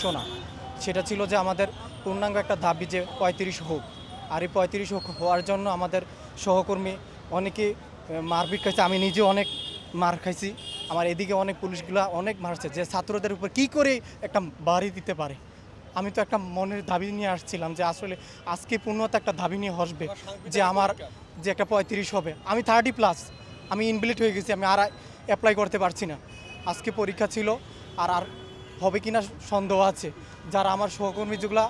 উদ্দেশ্য না, সেটা ছিল যে আমাদের পূর্ণাঙ্গ একটা দাবি যে ৩৫ হোক। আর এই ৩৫ হোক হওয়ার জন্য আমাদের সহকর্মী অনেকে মারপিট খাইছে, আমি নিজে অনেক মার খাইছি, আমার এদিকে অনেক পুলিশগুলা অনেক মারছে যে ছাত্রদের উপর কি করে একটা বাড়ি দিতে পারে। আমি তো একটা মনের দাবি নিয়ে আসছিলাম যে আসলে আজকে পূর্ণতা একটা দাবি নিয়ে আসবে যে আমার যে একটা ৩৫ হবে। আমি 30+, আমি ইনভ্যালিড হয়ে গেছি, আমি আর অ্যাপ্লাই করতে পারছি না। আজকে পরীক্ষা ছিল, আর হবে কিনা সন্দেহ আছে। যারা আমার সহকর্মী যেগুলা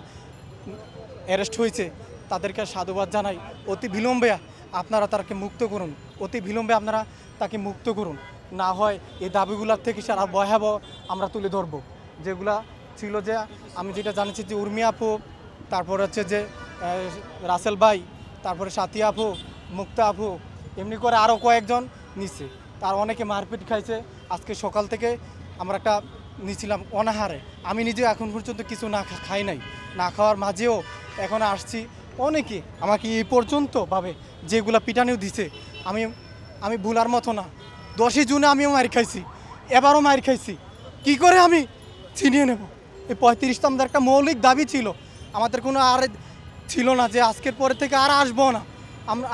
অ্যারেস্ট হয়েছে তাদেরকে সাধুবাদ জানাই, অতি বিলম্বে আপনারা তাকে মুক্ত করুন, অতি বিলম্বে আপনারা তাকে মুক্ত করুন, না হয় এই দাবিগুলোর থেকে সারা ভয়াবহ আমরা তুলে ধরব। যেগুলা ছিল যে আমি যেটা জানিয়েছি যে উর্মি আপু, তারপর হচ্ছে যে রাসেল ভাই, তারপরে সাথী আপু, মুক্তা আপু, এমনি করে আরও কয়েকজন নিছে, তার অনেকে মারপিট খাইছে। আজকে সকাল থেকে আমরা একটা নিয়েছিলাম অনাহারে, আমি নিজে এখন পর্যন্ত কিছু না খাই নাই, না খাওয়ার মাঝেও এখন আসছি। অনেকে আমাকে এই পর্যন্তভাবে যেগুলো পিটানিও দিছে আমি ভুলার মতো না। 10ই জুনে আমিও মার খাইছি, এবারও মার খাইছি, কী করে আমি ছিনিয়ে নেব? এই 35টা আমাদের একটা মৌলিক দাবি ছিল, আমাদের কোনো আর ছিল না যে আজকের পরে থেকে আর আসবো না,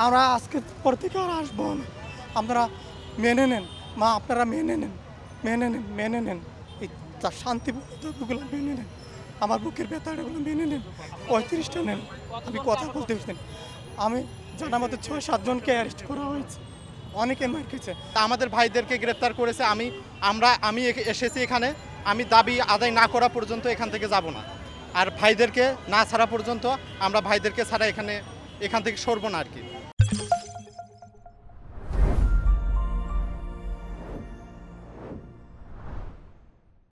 আমরা আজকের পর থেকে আর আসবো না। আপনারা মেনে নেন মা, আপনারা মেনে নেন, মেনে নেন, মেনে নেন এই তার শান্তিগুলো, মেনে নেন আমার বুকের ব্যথাগুলো, মেনে নেন 35টা নেন। আমি কথা বলতে পারতেন, আমি জানা মতো 6-7 জনকে অ্যারেস্ট করা হয়েছে, অনেকে মার খেয়েছে, আমাদের ভাইদেরকে গ্রেপ্তার করেছে। আমি এসেছি এখানে, আমি দাবি আদায় না করা পর্যন্ত এখান থেকে যাব না, আর ভাইদেরকে না ছাড়া পর্যন্ত, আমরা ভাইদেরকে ছাড়া এখান থেকে সরব না আর কি।